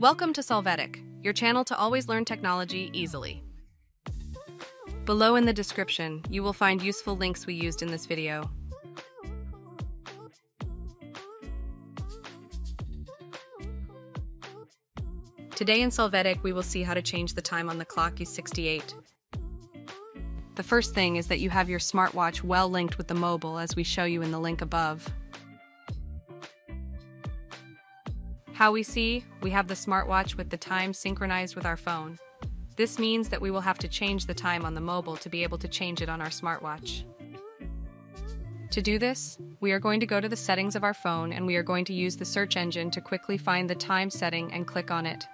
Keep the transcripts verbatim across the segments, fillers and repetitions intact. Welcome to Solvetic, your channel to always learn technology easily. Below in the description, you will find useful links we used in this video. Today in Solvetic, we will see how to change the time on the clock Y sixty-eight. The first thing is that you have your smartwatch well linked with the mobile, as we show you in the link above. How we see, we have the smartwatch with the time synchronized with our phone. This means that we will have to change the time on the mobile to be able to change it on our smartwatch. To do this, we are going to go to the settings of our phone and we are going to use the search engine to quickly find the time setting and click on it.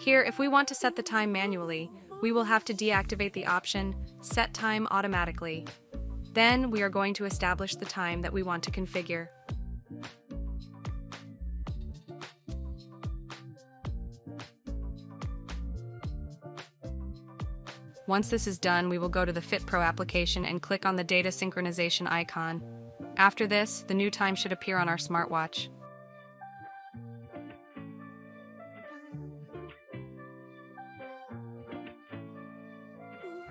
Here, if we want to set the time manually, we will have to deactivate the option, Set Time Automatically. Then we are going to establish the time that we want to configure. Once this is done, we will go to the Fit Pro application and click on the data synchronization icon. After this, the new time should appear on our smartwatch.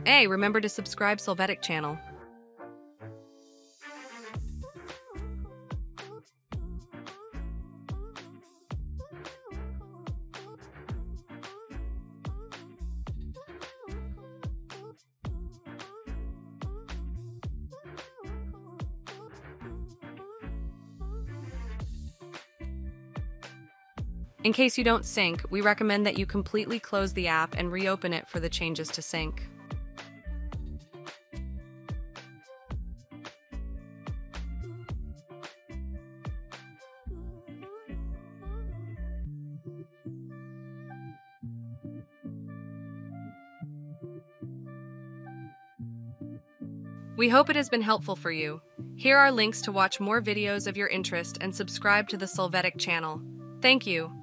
Hey, remember to subscribe Solvetic channel. In case you don't sync, we recommend that you completely close the app and reopen it for the changes to sync. We hope it has been helpful for you. Here are links to watch more videos of your interest and subscribe to the Solvetic channel. Thank you.